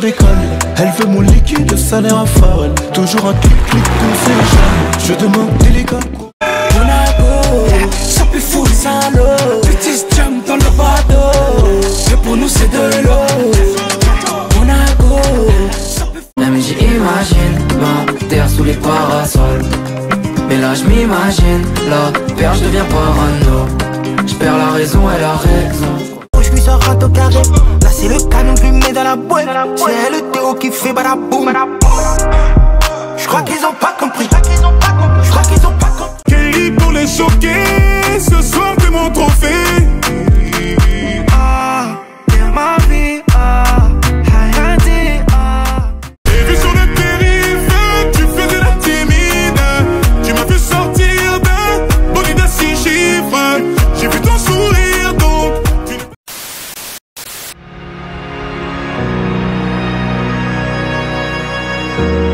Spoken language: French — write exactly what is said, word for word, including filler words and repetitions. déconne. Elle veut mon liquide, ça l'air à farol. Toujours un clic-clic, on sait jamais. Je demande délicat. Monaco, ça peut fou, salaud. Petit jam dans le bateau. Mais pour nous, c'est de l'eau. Monaco, ça peut fou. Même j'imagine ma terre sous les parasols. Mais là, je m'imagine, la perche devient parano. Je perds la raison, elle a raison. Je suis un rate au carré. Là c'est le canon que je lui mets dans la boîte. C'est le Théo qui fait badaboum. Je crois qu'ils ont pas compris. Je crois qu'ils ont pas compris. Kelly pour les choquer. Ce soir c'est mon trophée. Ah, ma vie, ah, hayati, ah. J'ai vu sur le périph', tu faisais la timide. Tu m'as vu sortir d'un bolide à six chiffres. J'ai vu ton sourire. Thank you.